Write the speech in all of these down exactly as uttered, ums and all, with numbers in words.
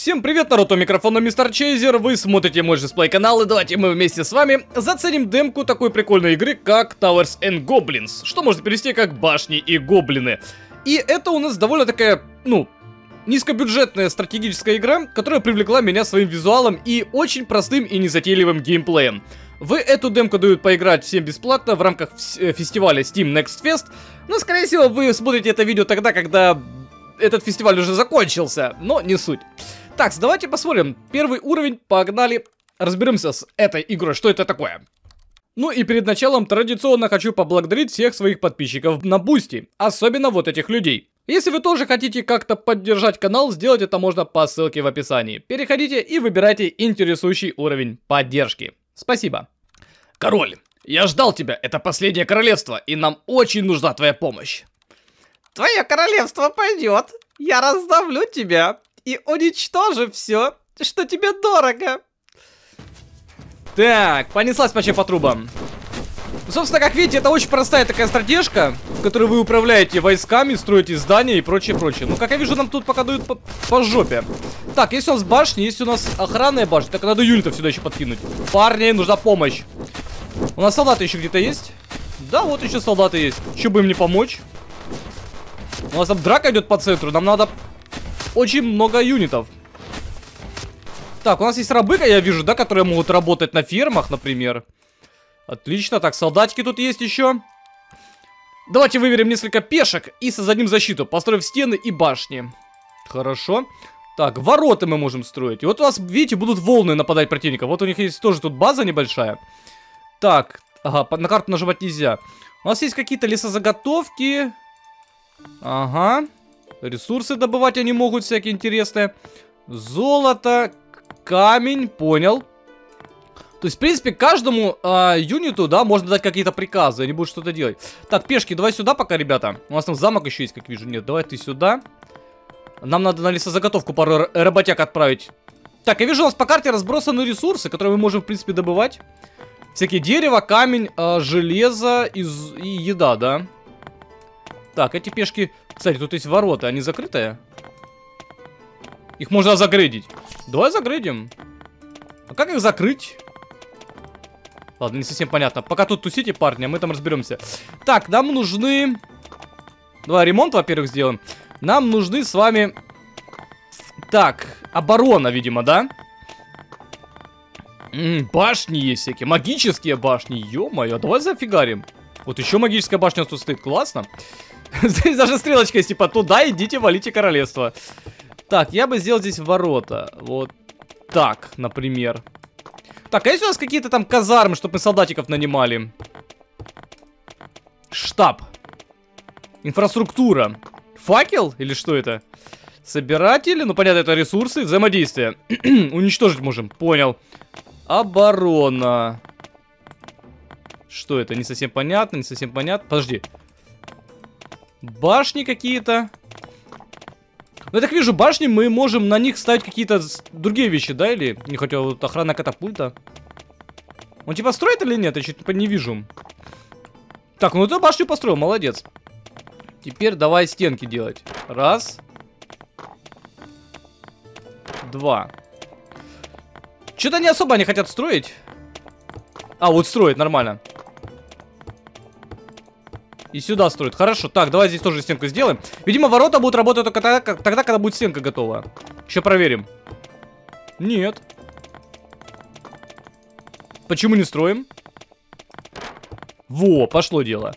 Всем привет, народ, у микрофона мистер Чейзер, вы смотрите мой жесплей канал, и давайте мы вместе с вами заценим демку такой прикольной игры, как Towers and Goblins, что можно перевести как башни и гоблины. И это у нас довольно такая, ну, низкобюджетная стратегическая игра, которая привлекла меня своим визуалом и очень простым и незатейливым геймплеем. В эту демку дают поиграть всем бесплатно в рамках фестиваля Steam Next Fest, но, скорее всего, вы смотрите это видео тогда, когда этот фестиваль уже закончился, но не суть. Так, давайте посмотрим. Первый уровень, погнали. Разберемся с этой игрой, что это такое. Ну и перед началом традиционно хочу поблагодарить всех своих подписчиков на Boosty, особенно вот этих людей. Если вы тоже хотите как-то поддержать канал, сделать это можно по ссылке в описании. Переходите и выбирайте интересующий уровень поддержки. Спасибо. Король, я ждал тебя, это последнее королевство, и нам очень нужна твоя помощь. Твое королевство пойдет, я раздавлю тебя. И уничтожи все, что тебе дорого. Так, понеслась вообще по трубам. Собственно, как видите, это очень простая такая стратежка, в которой вы управляете войсками, строите здания и прочее-прочее. Ну, как я вижу, нам тут пока дают по, по жопе. Так, есть у нас башни, есть у нас охранная башня. Так, надо юнитов сюда еще подкинуть. Парни, нужна помощь. У нас солдаты еще где-то есть? Да, вот еще солдаты есть. Еще бы им не помочь. У нас там драка идет по центру, нам надо... Очень много юнитов. Так, у нас есть рабыка, я вижу, да, которые могут работать на фермах, например. Отлично, так, солдатики тут есть еще. Давайте выберем несколько пешек и создадим защиту, построив стены и башни. Хорошо. Так, ворота мы можем строить. И вот у нас, видите, будут волны нападать противника. Вот у них есть тоже тут база небольшая. Так, ага, на карту нажимать нельзя. У нас есть какие-то лесозаготовки. Ага. Ресурсы добывать они могут всякие интересные. Золото, камень, понял. То есть, в принципе, каждому э, юниту, да, можно дать какие-то приказы. Они будут что-то делать. Так, пешки, давай сюда пока, ребята. У нас там замок еще есть, как вижу. Нет, давай ты сюда. Нам надо на лесозаготовку пару работяг отправить. Так, я вижу, у нас по карте разбросаны ресурсы, которые мы можем, в принципе, добывать. Всякие дерево, камень, э, железо и, и еда, да. Так, эти пешки... Кстати, тут есть ворота, они закрытые? Их можно загрейдить. Давай загрейдим. А как их закрыть? Ладно, не совсем понятно. Пока тут тусите, парни, а мы там разберемся. Так, нам нужны... Давай ремонт, во-первых, сделаем. Нам нужны с вами... Так, оборона, видимо, да? М-м, башни есть всякие, магические башни. Ё-моё, давай зафигарим. Вот еще магическая башня тут стоит, классно. Здесь даже стрелочка есть, типа, туда идите, валите королевство. Так, я бы сделал здесь ворота. Вот так, например. Так, а есть у нас какие-то там казармы, чтобы мы солдатиков нанимали? Штаб. Инфраструктура. Факел? Или что это? Собиратели, ну понятно, это ресурсы. Взаимодействие. Уничтожить можем, понял. Оборона. Что это? Не совсем понятно, не совсем понятно. Подожди. Башни какие-то. Ну, я так вижу, башни мы можем на них ставить какие-то другие вещи, да? Или не хотел вот, охрана катапульта. Он типа строит или нет? Я что-то не вижу. Так, ну эту башню построил, молодец. Теперь давай стенки делать. Раз. Два. Что-то не особо они хотят строить. А, вот строит, нормально. И сюда строят. Хорошо. Так, давай здесь тоже стенку сделаем. Видимо, ворота будут работать только тогда, как, тогда, когда будет стенка готова. Еще проверим. Нет. Почему не строим? Во, пошло дело.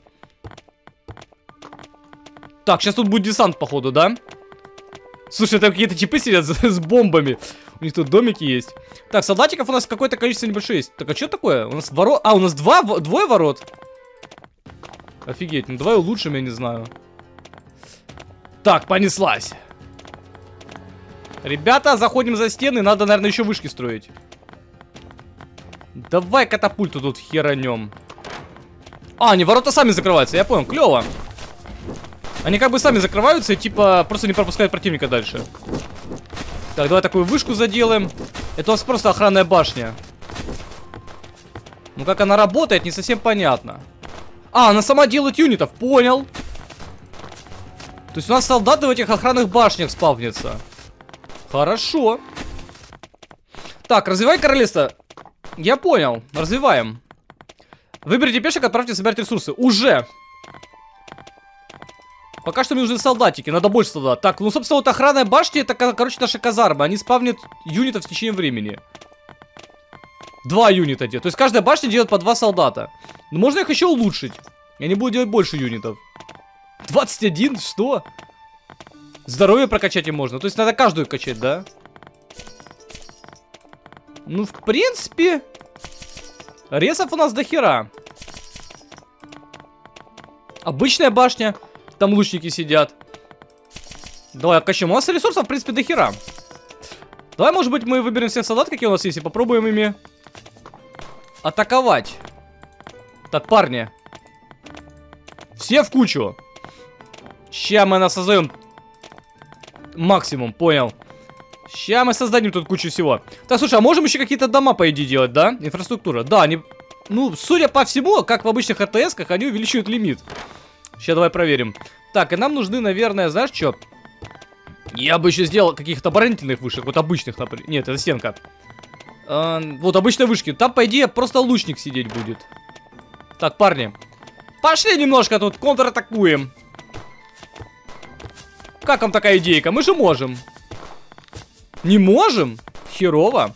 Так, сейчас тут будет десант, походу, да? Слушай, там какие-то типы сидят с бомбами. У них тут домики есть. Так, солдатиков у нас какое-то количество небольшое есть. Так, а что такое? У нас ворот... А, у нас два... двое ворот. Офигеть, ну давай улучшим, я не знаю. Так, понеслась. Ребята, заходим за стены. Надо, наверное, еще вышки строить. Давай катапульту тут херанем. А, они ворота сами закрываются, я понял, клево. Они как бы сами закрываются и типа просто не пропускают противника дальше. Так, давай такую вышку заделаем. Это у нас просто охранная башня. Ну как она работает, не совсем понятно. А, она сама делает юнитов, понял. То есть у нас солдаты в этих охранных башнях спавнятся. Хорошо. Так, развивай королевство. Я понял. Развиваем. Выберите пешек, отправьте собирать ресурсы. Уже. Пока что мне нужны солдатики. Надо больше солдат. Так, ну, собственно, вот охранная башня, это, короче, наша казарма. Они спавнят юнитов в течение времени. Два юнита делают. То есть каждая башня делает по два солдата. Но можно их еще улучшить. Я не буду делать больше юнитов. двадцать один? Что? Здоровье прокачать им можно. То есть надо каждую качать, да? Ну, в принципе... Ресов у нас до хера. Обычная башня. Там лучники сидят. Давай откачем. У нас ресурсов, в принципе, до хера. Давай, может быть, мы выберем всех солдат, какие у нас есть, и попробуем ими атаковать. Так, парни. Все в кучу. Ща мы нас создаем максимум, понял. Ща мы создадим тут кучу всего. Так, слушай, а можем еще какие-то дома, по идее, делать, да? Инфраструктура. Да, они... Ну, судя по всему, как в обычных эр тэ эсках, они увеличивают лимит. Сейчас давай проверим. Так, и нам нужны, наверное, знаешь что? Я бы еще сделал каких-то оборонительных вышек. Вот обычных, например. Нет, это стенка. Э, вот обычные вышки. Там, по идее, просто лучник сидеть будет. Так, парни. Пошли немножко тут контратакуем. Как вам такая идейка? Мы же можем. Не можем? Херово.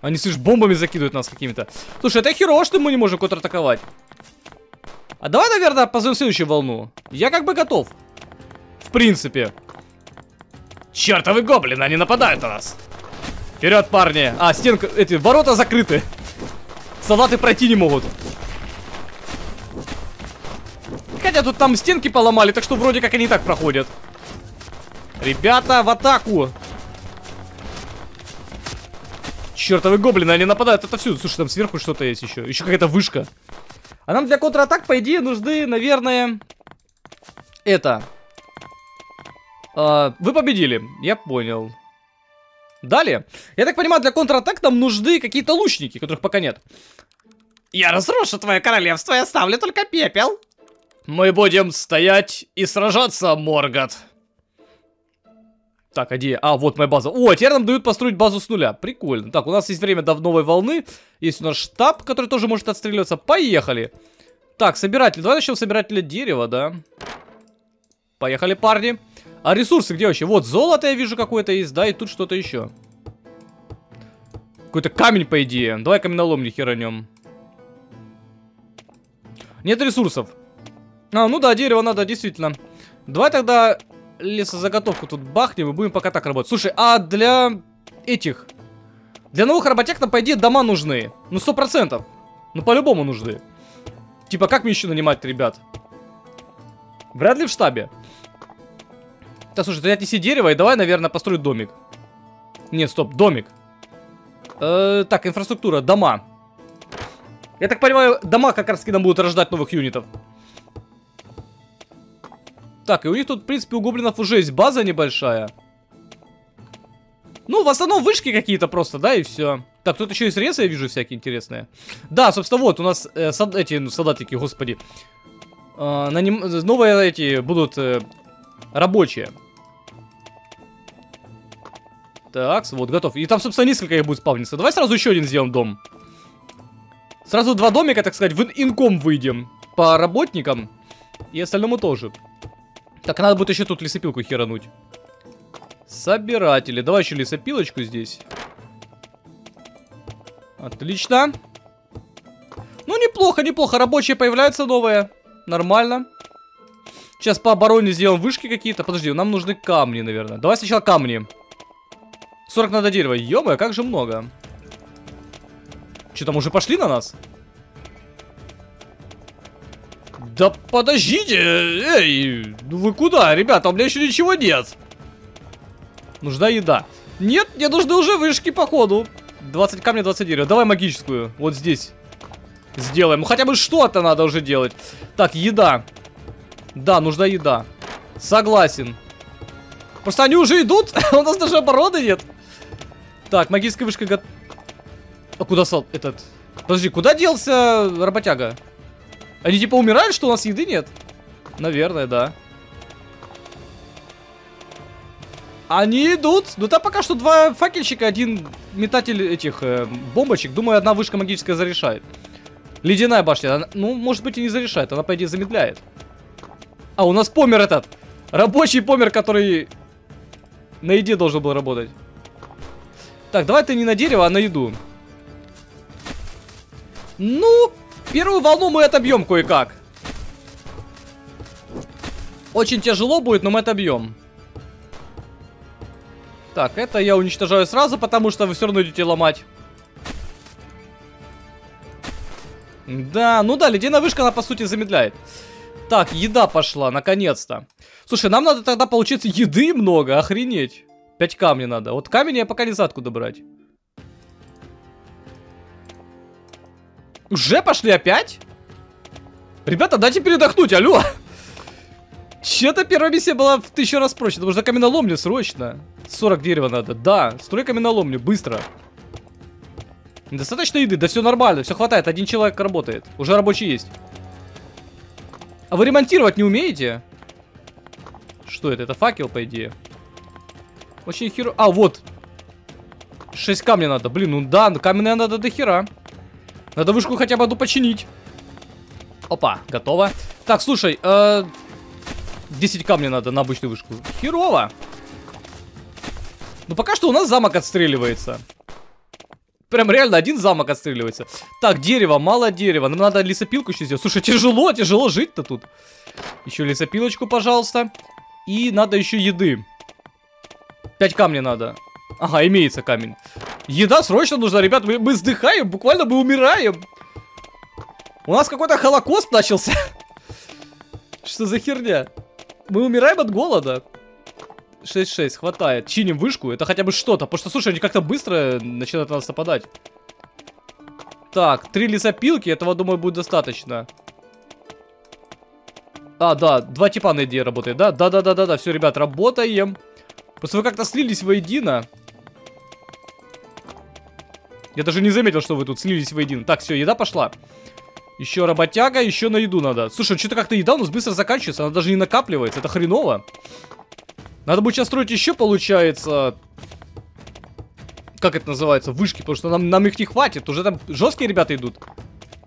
Они, слышь, бомбами закидывают нас какими-то. Слушай, это херово, что мы не можем контратаковать. А давай, наверное, позовем следующую волну. Я как бы готов. В принципе. Чертовы гоблины, они нападают на нас. Вперед, парни. А, стенка, эти, ворота закрыты. Солдаты пройти не могут. Хотя тут там стенки поломали, так что вроде как они и так проходят. Ребята, в атаку! Чертовы гоблины, они нападают отовсюду. Слушай, там сверху что-то есть еще. Еще какая-то вышка. А нам для контратак, по идее, нужны, наверное, это. А, вы победили, я понял. Далее. Я так понимаю, для контратак нам нужны какие-то лучники, которых пока нет. Я разрушу твое королевство и оставлю только пепел. Мы будем стоять и сражаться, Моргат. Так, а где? А, вот моя база. О, теперь нам дают построить базу с нуля. Прикольно. Так, у нас есть время до новой волны. Есть у нас штаб, который тоже может отстреливаться. Поехали. Так, собиратель. Давай начнем собирателя дерева, да. Поехали, парни. А ресурсы где вообще? Вот, золото я вижу какое-то есть, да, и тут что-то еще. Какой-то камень, по идее. Давай каменоломни херанем. Нет ресурсов. А, ну да, дерево надо, действительно. Давай тогда... лесозаготовку тут бахнем и будем пока так работать. Слушай, а для этих... Для новых работяг нам, по идее, дома нужны. Ну, сто процентов. Ну, по-любому нужны. Типа, как мне еще нанимать, ребят? Вряд ли в штабе. Так, слушай, ты отнеси дерево и давай, наверное, построю домик. Нет, стоп, домик. Э-э, так, инфраструктура, дома. Я так понимаю, дома как раз-таки нам будут рождать новых юнитов. Так, и у них тут, в принципе, у гоблинов уже есть база небольшая. Ну, в основном вышки какие-то просто, да, и все. Так, тут еще есть ресы, я вижу, всякие интересные. Да, собственно, вот у нас э, солд... эти, ну, солдатики, господи. Э, на нем... Новые эти будут э, рабочие. Так, вот, готов. И там, собственно, несколько их будет спавниться. Давай сразу еще один сделаем дом. Сразу два домика, так сказать, в инком выйдем. По работникам и остальному тоже. Так, надо будет еще тут лесопилку херануть. Собиратели. Давай еще лесопилочку здесь. Отлично. Ну, неплохо, неплохо. Рабочие появляются новые. Нормально. Сейчас по обороне сделаем вышки какие-то. Подожди, нам нужны камни, наверное. Давай сначала камни. сорок надо дерева. Ё-моё, как же много. Че, там уже пошли на нас? Да подождите, эй, ну вы куда, ребята, у меня еще ничего нет. Нужна еда. Нет, мне нужны уже вышки, походу. двадцать камня, двадцать дерева. Давай магическую, вот здесь. Сделаем, ну хотя бы что-то надо уже делать. Так, еда. Да, нужна еда. Согласен. Просто они уже идут, у нас даже обороны нет. Так, магическая вышка готова. А куда сал... этот... Подожди, куда делся работяга? Они типа умирают, что у нас еды нет? Наверное, да. Они идут. Ну там пока что два факельщика, один метатель этих э, бомбочек. Думаю, одна вышка магическая зарешает. Ледяная башня. Она, ну, может быть, и не зарешает. Она, по идее, замедляет. А, у нас помер этот. Рабочий помер, который на еде должен был работать. Так, давай ты не на дерево, а на еду. Ну, первую волну мы отобьем кое-как. Очень тяжело будет, но мы отобьем. Так, это я уничтожаю сразу, потому что вы все равно идете ломать. Да, ну да, ледяная вышка, она по сути замедляет. Так, еда пошла, наконец-то. Слушай, нам надо тогда, получается, еды много, охренеть. Пять камней надо. Вот камень я пока не знаю, откуда брать. Уже пошли опять? Ребята, дайте передохнуть, алло. Че-то первая миссия была в тысячу раз проще. Нужно каменоломню срочно. сорок дерева надо. Да, строй каменоломню, быстро. Достаточно еды, да все нормально, все хватает. Один человек работает. Уже рабочий есть. А вы ремонтировать не умеете? Что это? Это факел, по идее. Очень херо... А, вот. шесть камней надо. Блин, ну да, каменная надо до хера. Надо вышку хотя бы одну починить. Опа, готово. Так, слушай, э... десять камней надо на обычную вышку. Херово. Ну пока что у нас замок отстреливается. Прям реально один замок отстреливается. Так, дерево, мало дерева. Нам надо лесопилку еще сделать. Слушай, тяжело, тяжело жить-то тут. Еще лесопилочку, пожалуйста. И надо еще еды. пять камней надо. Ага, имеется камень. Еда срочно нужна, ребят. Мы, мы сдыхаем, буквально мы умираем. У нас какой-то холокост начался. Что за херня? Мы умираем от голода. шесть шесть, хватает. Чиним вышку, это хотя бы что-то. Потому что, слушай, они как-то быстро начинают на нас нападать. Так, три лесопилки, этого, думаю, будет достаточно. А, да, два типа на идее работает, да? Да-да-да-да-да, все, ребят, работаем. Просто вы как-то слились воедино. Я даже не заметил, что вы тут слились воедино. Так, все, еда пошла. Еще работяга, еще на еду надо. Слушай, что-то как-то еда у нас быстро заканчивается. Она даже не накапливается, это хреново. Надо будет сейчас строить еще, получается... Как это называется? Вышки, потому что нам, нам их не хватит. Уже там жесткие ребята идут.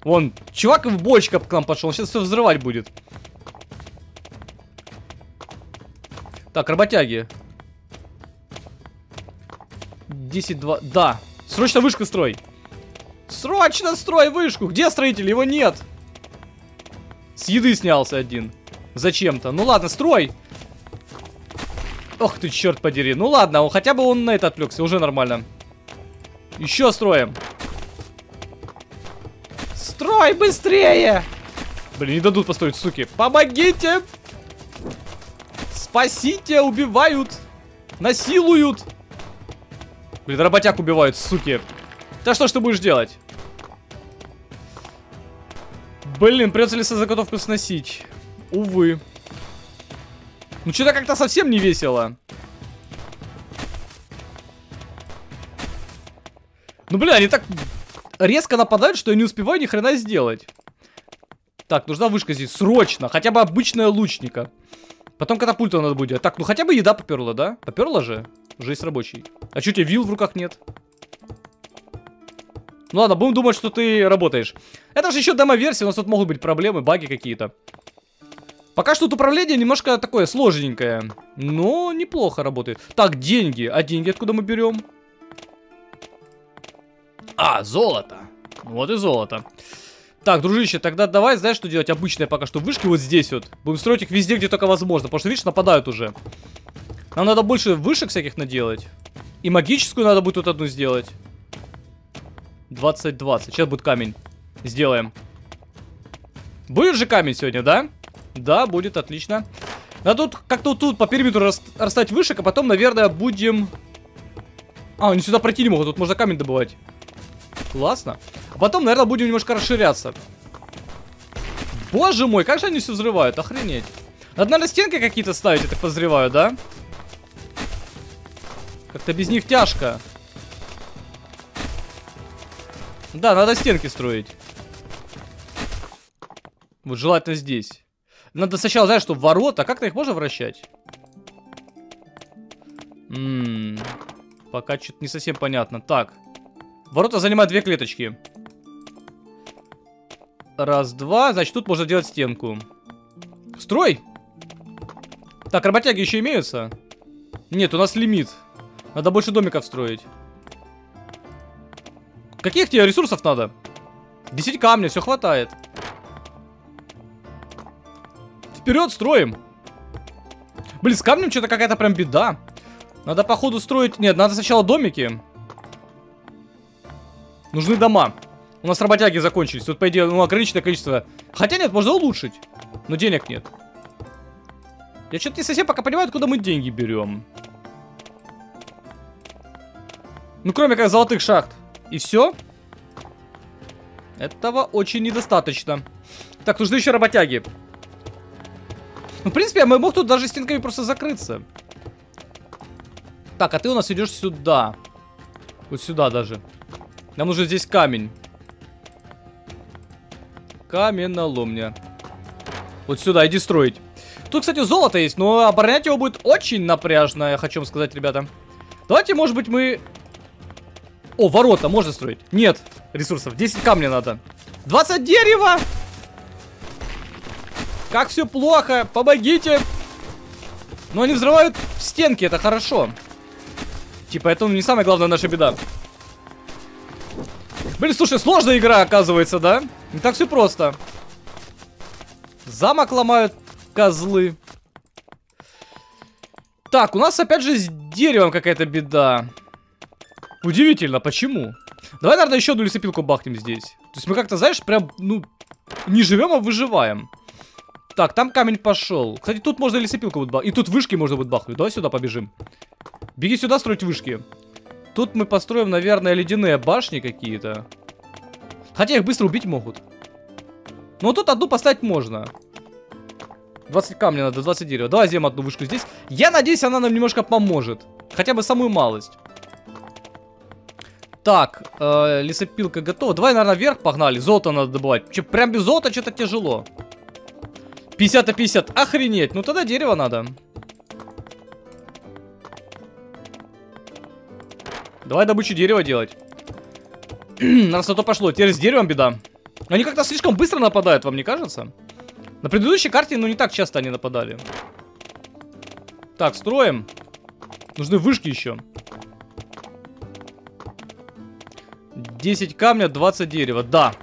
Вон, чувак в бочка к нам пошел. Он сейчас все взрывать будет. Так, работяги. десять два... Да. Срочно вышку строй. Срочно строй вышку. Где строитель? Его нет. С еды снялся один. Зачем-то. Ну ладно, строй. Ох ты, черт подери. Ну ладно, он, хотя бы он на это отвлекся, уже нормально. Еще строим. Строй быстрее! Блин, не дадут построить, суки. Помогите! Спасите, убивают! Насилуют! Блин, работяг убивают, суки. Да что ж ты будешь делать? Блин, придется лесозаготовку сносить. Увы. Ну что-то как-то совсем не весело. Ну бля, они так резко нападают, что я не успеваю ни хрена сделать. Так, нужна вышка здесь срочно, хотя бы обычная лучника. Потом катапульту надо будет. Так, ну хотя бы еда поперла, да? Поперла же? Уже есть рабочий. А что у тебя вил в руках нет? Ну ладно, будем думать, что ты работаешь. Это же еще демо-версия, у нас тут могут быть проблемы, баги какие-то. Пока что тут управление немножко такое сложненькое, но неплохо работает. Так, деньги. А деньги откуда мы берем? А, золото. Вот и золото. Так, дружище, тогда давай, знаешь, что делать? Обычные пока что вышки вот здесь вот. Будем строить их везде, где только возможно, потому что, видишь, нападают уже. Нам надо больше вышек всяких наделать. И магическую надо будет тут одну сделать. двадцать двадцать. Сейчас будет камень. Сделаем. Будет же камень сегодня, да? Да, будет, отлично. Надо тут как-то тут по периметру расстать вышек, а потом, наверное, будем... А, они сюда пройти не могут, тут можно камень добывать. Классно. А потом, наверное, будем немножко расширяться. Боже мой, как же они все взрывают, охренеть. Надо, наверное, стенки какие-то ставить, я так подозреваю, да? Как-то без них тяжко. Да, надо стенки строить. Вот желательно здесь. Надо сначала, знаешь, что ворота. Как-то их можно вращать? М-м-м. Пока что-то не совсем понятно. Так. Ворота занимают две клеточки. Раз, два. Значит, тут можно делать стенку. Строй! Так, работяги еще имеются? Нет, у нас лимит. Надо больше домиков строить. Каких тебе ресурсов надо? десять камней, все хватает. Вперед, строим! Блин, с камнем что-то какая-то прям беда. Надо, походу, строить... Нет, надо сначала домики. Нужны дома. У нас работяги закончились. Тут, по идее, ну, ограниченное количество. Хотя нет, можно улучшить. Но денег нет. Я что-то не совсем пока понимаю, откуда мы деньги берем. Ну, кроме как золотых шахт. И все. Этого очень недостаточно. Так, нужны еще работяги. Ну, в принципе, я мог тут даже стенками просто закрыться. Так, а ты у нас идешь сюда. Вот сюда даже. Нам нужен здесь камень. Каменоломня. Вот сюда, иди строить. Тут, кстати, золото есть, но оборонять его будет очень напряжно, я хочу вам сказать, ребята. Давайте, может быть, мы... О, ворота можно строить. Нет ресурсов. десять камня надо. двадцать дерева! Как все плохо, помогите! Но они взрывают стенки, это хорошо. Типа, это не самая главная наша беда. Блин, слушай, сложная игра, оказывается, да? Не так все просто. Замок ломают козлы. Так, у нас опять же с деревом какая-то беда. Удивительно, почему? Давай, наверное, еще одну лесопилку бахнем здесь. То есть мы как-то, знаешь, прям, ну, не живем, а выживаем. Так, там камень пошел. Кстати, тут можно лесопилку будет бахнуть. И тут вышки можно будет бахнуть. Давай сюда побежим. Беги сюда строить вышки. Тут мы построим, наверное, ледяные башни какие-то. Хотя их быстро убить могут. Но тут одну поставить можно. двадцать камней надо, двадцать дерева. Давай сделаем одну вышку здесь. Я надеюсь, она нам немножко поможет. Хотя бы самую малость. Так, э, лесопилка готова. Давай, наверное, вверх погнали. Золото надо добывать. Че, прям без золота что-то тяжело. пятьдесят на пятьдесят. Охренеть. Ну тогда дерево надо. Давай добычу дерева делать. Раз на то пошло. Теперь с деревом беда. Они как-то слишком быстро нападают, вам не кажется? На предыдущей карте, ну, не так часто они нападали. Так, строим. Нужны вышки еще. десять камня, двадцать дерева. Да.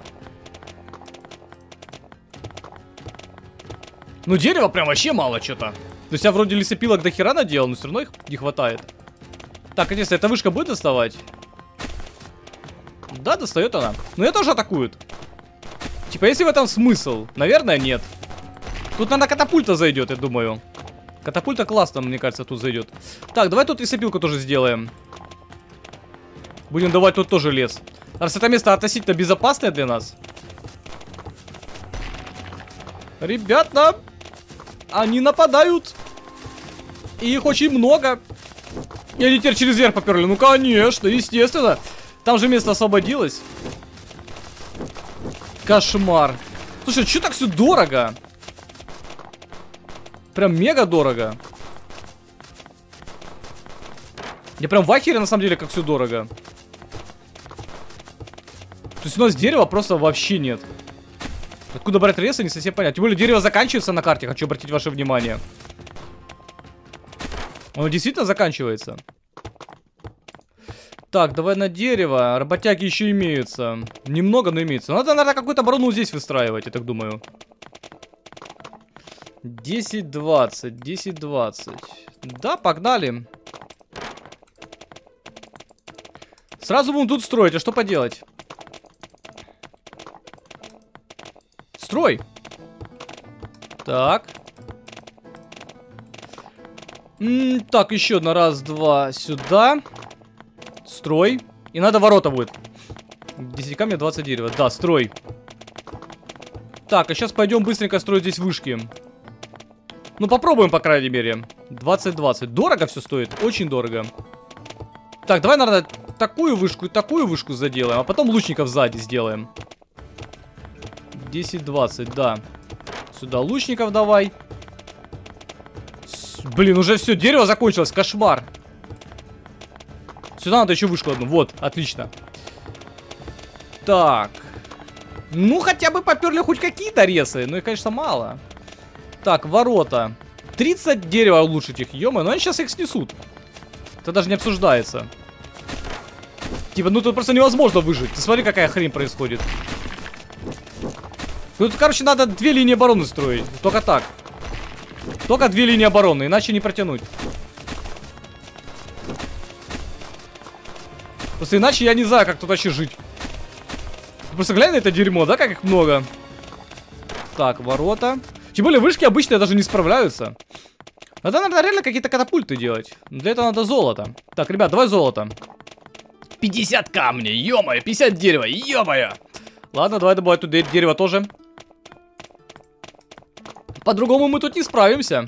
Ну, дерева прям вообще мало что-то. То есть я вроде лесопилок до хера наделал, но все равно их не хватает. Так, интересно, эта вышка будет доставать? Да, достает она. Но ее тоже атакуют. Типа, есть ли в этом смысл? Наверное, нет. Тут, наверное, катапульта зайдет, я думаю. Катапульта классно, мне кажется, тут зайдет. Так, давай тут и лесопилку тоже сделаем. Будем давать тут тоже лес. Раз это место относительно безопасное для нас. Ребята, они нападают. И их очень много. И они теперь через верх поперли. Ну, конечно, естественно. Там же место освободилось. Кошмар. Слушай, что так все дорого? Прям мега дорого. Я прям в ахере, на самом деле, как все дорого. То есть у нас дерева просто вообще нет. Откуда брать лес, не совсем понятно. Тем более дерево заканчивается на карте, хочу обратить ваше внимание. Оно действительно заканчивается. Так, давай на дерево. Работяги еще имеются. Немного, но имеется. Надо, наверное, какую-то оборону здесь выстраивать, я так думаю. десять двадцать. десять двадцать. Да, погнали. Сразу будем тут строить, а что поделать? Строй! Так. Так, еще одна. Раз, два. Сюда. Строй. И надо ворота будет. десять камня, двадцать дерева. Да, строй. Так, а сейчас пойдем быстренько строить здесь вышки. Ну, попробуем, по крайней мере. двадцать двадцать. Дорого все стоит. Очень дорого. Так, давай, наверное, такую вышку и такую вышку заделаем. А потом лучников сзади сделаем. десять двадцать, да. Сюда лучников давай. Блин, уже все, дерево закончилось, кошмар. Сюда надо еще вышку одну. Вот, отлично. Так. Ну, хотя бы поперли хоть какие-то ресы. Но их, конечно, мало. Так, ворота. тридцать дерева улучшить их. Ё-моё, но они сейчас их снесут. Это даже не обсуждается. Типа, ну тут просто невозможно выжить. Ты смотри, какая хрень происходит. Тут, короче, надо две линии обороны строить. Только так. Только две линии обороны, иначе не протянуть. Просто иначе я не знаю, как тут вообще жить. Ты просто глянь на это дерьмо, да, как их много. Так, ворота. Тем более вышки обычные даже не справляются. Надо, наверное, реально какие-то катапульты делать. Но для этого надо золото. Так, ребят, давай золото. пятьдесят камней, ё-моё, пятьдесят дерева, ё-моё. Ладно, давай добывать тут дерево тоже. По-другому мы тут не справимся.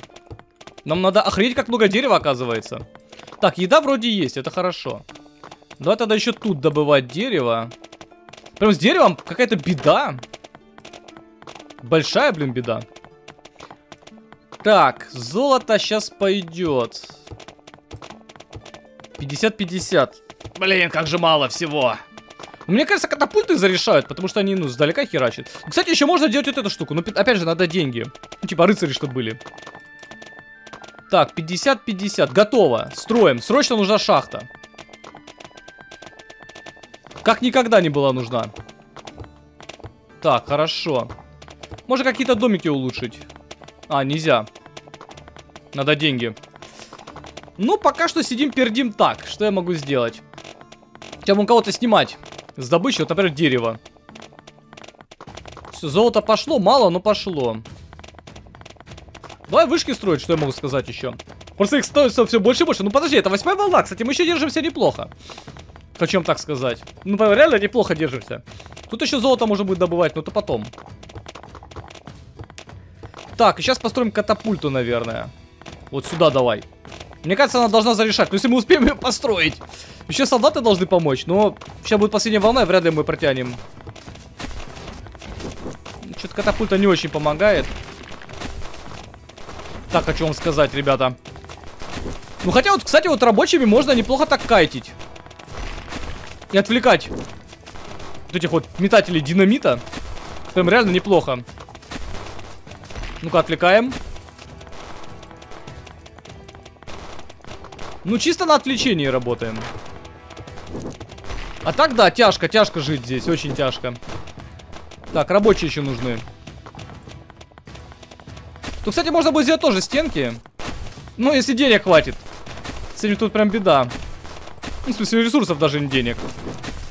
Нам надо охренеть, как много дерева оказывается. Так, еда вроде есть, это хорошо. Давай тогда еще тут добывать дерево. Прям с деревом какая-то беда. Большая, блин, беда. Так, золото сейчас пойдет. пятьдесят пятьдесят. Блин, как же мало всего. Мне кажется, катапульты зарешают, потому что они, ну, сдалека херачат. Кстати, еще можно делать вот эту штуку. Но, опять же, надо деньги. Ну, типа рыцари, чтобы были. Так, пятьдесят пятьдесят. Готово. Строим. Срочно нужна шахта. Как никогда не была нужна. Так, хорошо. Можно какие-то домики улучшить. А, нельзя. Надо деньги. Ну, пока что сидим, пердим так. Что я могу сделать? Хотя бы у кого-то снимать. С добычей, вот, например, дерево. Все, золото пошло, мало, но пошло. Давай вышки строить, что я могу сказать еще. Просто их становится все больше и больше. Ну подожди, это восьмая волна, кстати, мы еще держимся неплохо. Хочу вам так сказать. Ну, реально неплохо держимся. Тут еще золото можно будет добывать, но то потом. Так, сейчас построим катапульту, наверное. Вот сюда давай. Мне кажется, она должна зарешать. Ну, если мы успеем ее построить. Еще солдаты должны помочь, но сейчас будет последняя волна, и вряд ли мы протянем. Что-то катапульта не очень помогает. Так, хочу вам сказать, ребята. Ну, хотя вот, кстати, вот рабочими можно неплохо так кайтить. И отвлекать вот этих вот метателей динамита. Прям реально неплохо. Ну-ка, отвлекаем. Ну, чисто на отвлечении работаем. А так, да, тяжко, тяжко жить здесь, очень тяжко. Так, рабочие еще нужны. Тут, кстати, можно будет сделать тоже стенки. Ну, если денег хватит. Кстати, тут прям беда. Ну, в смысле, ресурсов даже не денег.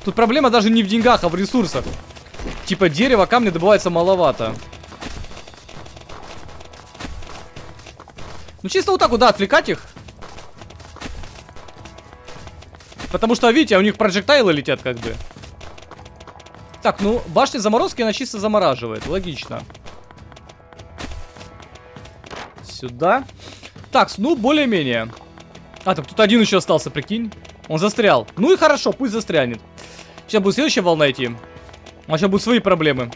Тут проблема даже не в деньгах, а в ресурсах. Типа дерева, камня добывается маловато. Ну, чисто вот так вот, да, отвлекать их. Потому что, видите, у них проджектайлы летят как бы. Так, ну, башня заморозки, она чисто замораживает. Логично. Сюда. Так, ну, более-менее. А, так тут один еще остался, прикинь. Он застрял. Ну и хорошо, пусть застрянет. Сейчас будет следующая волна идти. А сейчас будут свои проблемы.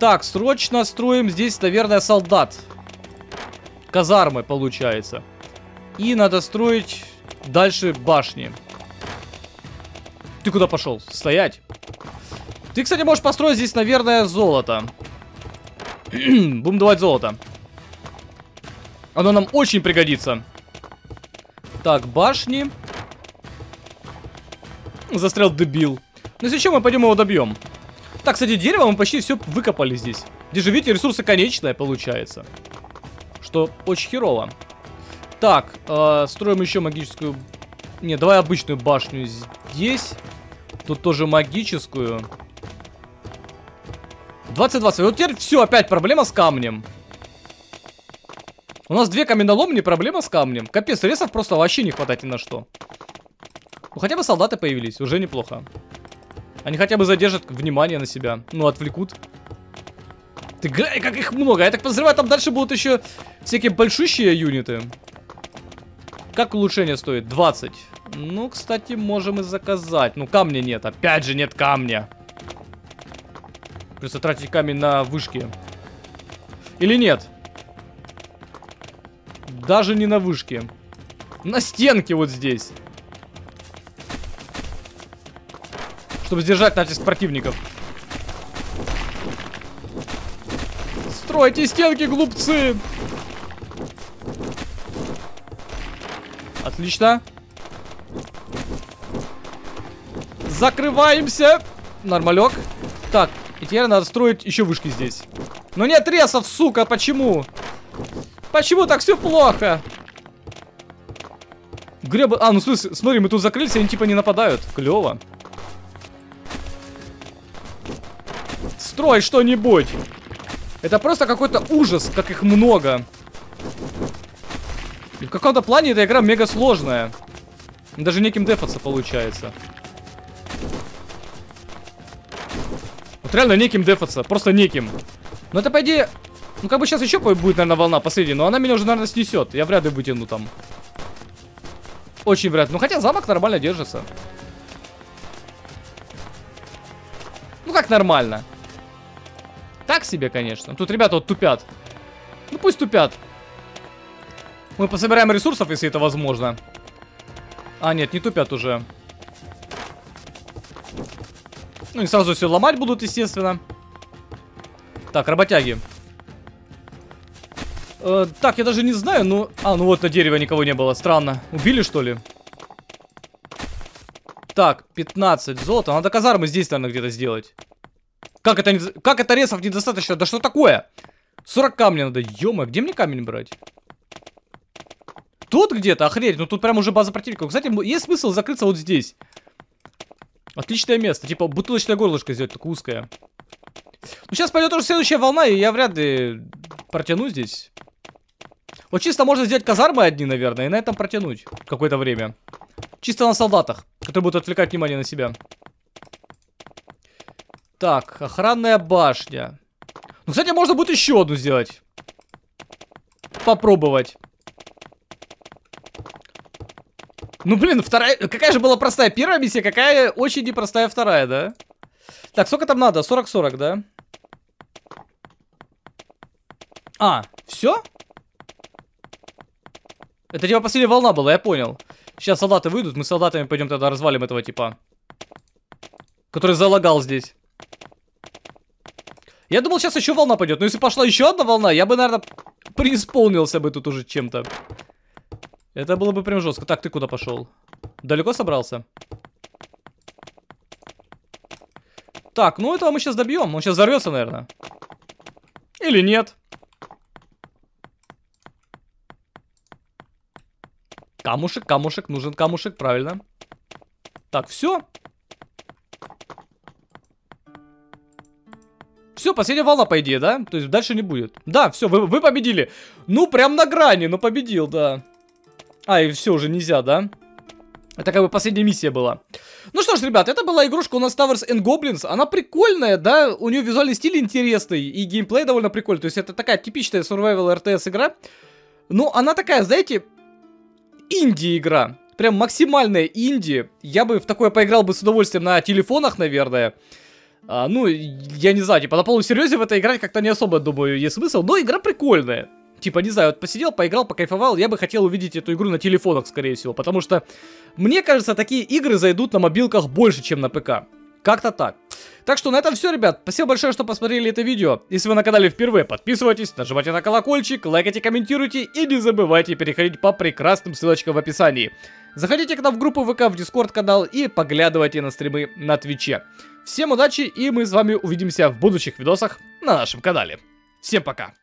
Так, срочно строим здесь, наверное, солдат. Казармы, получается. И надо строить... Дальше башни. Ты куда пошел? Стоять. Ты, кстати, можешь построить здесь, наверное, золото. Будем давать золото. Оно нам очень пригодится. Так, башни. Застрял дебил. Ну, если что, мы пойдем его добьем. Так, кстати, дерево мы почти все выкопали здесь. Здесь же, видите, ресурсы конечные, получается. Что очень херово. Так, э, строим еще магическую... Не, давай обычную башню здесь. Тут тоже магическую. двадцать двадцать. Вот теперь все, опять проблема с камнем. У нас две каменоломни, проблема с камнем. Капец, ресов просто вообще не хватает ни на что. Ну, хотя бы солдаты появились, уже неплохо. Они хотя бы задержат внимание на себя. Ну, отвлекут. Ты глянь, как их много. Я так подозреваю, там дальше будут еще всякие большущие юниты. Как улучшение стоит? двадцать. Ну, кстати, можем и заказать. Ну, камня нет. Опять же нет камня. Просто тратить камень на вышки. Или нет? Даже не на вышки. На стенке вот здесь. чтобы сдержать натиск противников. Стройте стенки, глупцы! Отлично. Закрываемся. Нормалек. Так, и теперь надо строить еще вышки здесь. Ну нет ресов, сука, почему? Почему так все плохо? Греб... А, ну слушай, смотри, мы тут закрылись, они типа не нападают. Клево. Строй что-нибудь. Это просто какой-то ужас, как их много. И в каком-то плане эта игра мега сложная. Даже неким дефаться получается. Вот реально неким дефаться, просто неким. Но это, по идее... Ну как бы сейчас еще будет, наверное, волна последняя, но она меня уже, наверное, снесет. Я вряд ли вытяну там. Очень вряд ли. Ну хотя замок нормально держится. Ну как нормально? Так себе, конечно. Тут ребята вот тупят. Ну пусть тупят. Мы пособираем ресурсов, если это возможно. А, нет, не тупят уже. Ну, не сразу все ломать будут, естественно. Так, работяги. Э, так, я даже не знаю, ну... А, ну вот на дерево никого не было. Странно. Убили, что ли? Так, пятнадцать золота. Надо казармы здесь, наверное, где-то сделать. Как это, не... как это ресов недостаточно? Да что такое? сорок камня надо. Ё-моё, где мне камень брать? Тут где-то? Охренеть. Ну, тут прям уже база противников. Кстати, есть смысл закрыться вот здесь. Отличное место. Типа бутылочное горлышко сделать, только узкое. Ну, сейчас пойдет уже следующая волна, и я вряд ли протяну здесь. Вот чисто можно сделать казармы одни, наверное, и на этом протянуть какое-то время. Чисто на солдатах, которые будут отвлекать внимание на себя. Так, охранная башня. Ну, кстати, можно будет еще одну сделать. Попробовать. Ну, блин, вторая... Какая же была простая первая миссия, какая очень непростая вторая, да? Так, сколько там надо? сорок-сорок, да? А, все? Это типа последняя волна была, я понял. Сейчас солдаты выйдут, мы с солдатами пойдем тогда развалим этого типа. Который залагал здесь. Я думал, сейчас еще волна пойдет. Но если пошла еще одна волна, я бы, наверное, преисполнился бы тут уже чем-то. Это было бы прям жестко. Так, ты куда пошел? Далеко собрался? Так, ну этого мы сейчас добьем. Он сейчас взорвется, наверное. Или нет. Камушек, камушек. Нужен камушек, правильно. Так, все. Все, последняя волна, по идее, да? То есть дальше не будет. Да, все, вы, вы победили. Ну, прям на грани, но победил, да. А, и все, уже нельзя, да? Это как бы последняя миссия была. Ну что ж, ребят, это была игрушка у нас Towers энд Goblins. Она прикольная, да? У нее визуальный стиль интересный. И геймплей довольно прикольный. То есть это такая типичная Survival-эр тэ эс игра. Но она такая, знаете, инди-игра. Прям максимальная инди. Я бы в такое поиграл бы с удовольствием на телефонах, наверное. А, ну, я не знаю, типа на полном серьезе в это играть как-то не особо, думаю, есть смысл. Но игра прикольная. Типа, не знаю, вот посидел, поиграл, покайфовал. Я бы хотел увидеть эту игру на телефонах, скорее всего. Потому что, мне кажется, такие игры зайдут на мобилках больше, чем на ПК. Как-то так. Так что на этом все, ребят. Спасибо большое, что посмотрели это видео. Если вы на канале впервые, подписывайтесь, нажимайте на колокольчик, лайкайте, комментируйте. И не забывайте переходить по прекрасным ссылочкам в описании. Заходите к нам в группу вэ ка, в Discord канал и поглядывайте на стримы на Твиче. Всем удачи, и мы с вами увидимся в будущих видосах на нашем канале. Всем пока!